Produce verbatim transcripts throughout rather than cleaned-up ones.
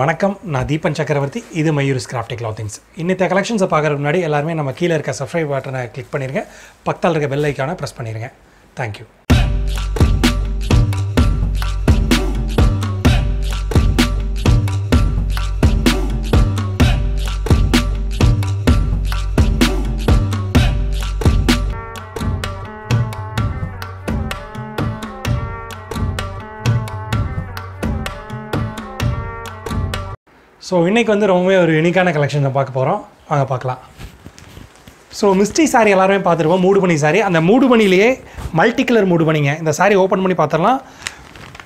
Welcome to Nadi Panchakaravarthi. This is Mayur's Crafty Clothings. If you collections, click on the subscribe button and click on the bell icon. Thank you. So, we will see a unique collection. So, mystery saree is a moodubani saree. And the moodubani is a multicolor moodubani. The saree open mani paathalam.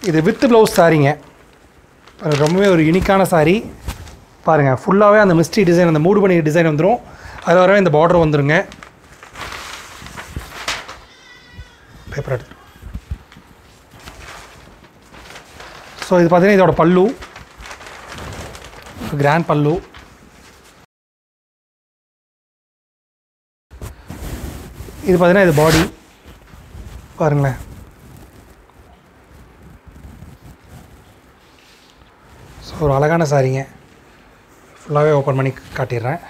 This is with blouse saree. This is a unique saree. Full of the mystery design and the moodubani design. That is the border. Paper. So, this is a pallu. Grand pallu. This is the body. Parangla. So, alagana saree. Full away open money katirren.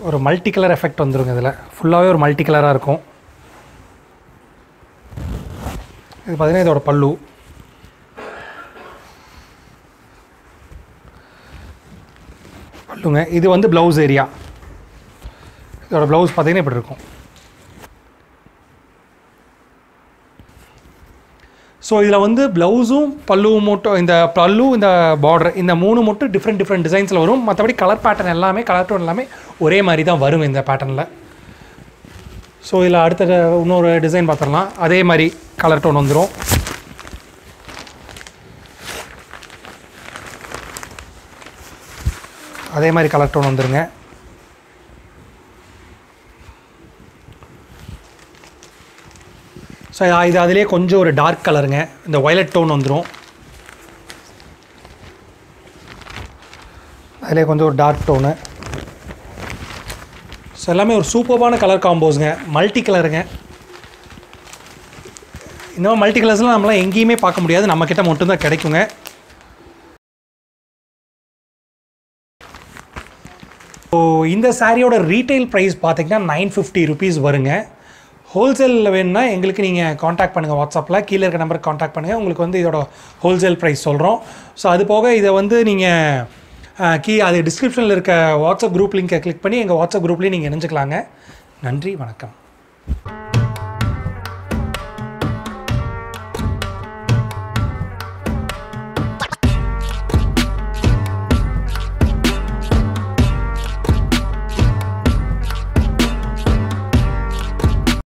Or multicolor effect on the full away or multicolor arco. This is the pallu. This is the blouse area. This is blouse. So, this is the blouse, the pallu, the border. These are three different, different designs. The color pattern, color tone, one pattern. So, this is the design. That is the color tone. அதே மாதிரி colour tone வந்துருங்க. So இது அதுலயே கொஞ்சம் ஒரு dark கலருங்க. இந்த violet tone வந்துரும். அதுலயே கொஞ்சம் ஒரு டார்க் டோன். சோ எல்லாமே ஒரு சூப்பரான கலர் காம்போஸ்ங்க. மல்டி கலருங்க. இந்த மல்டி கலர்ஸ்லாம் நம்மள எங்கயுமே பார்க்க முடியாது. நம்ம கிட்ட மட்டும் தான் கிடைக்குங்க. So, this saree retail price is nine fifty rupees. Wholesale, you contact WhatsApp, the number contact the wholesale price. So, that's why you click the description of WhatsApp group link, click on WhatsApp group link. Nandri, vanakkam.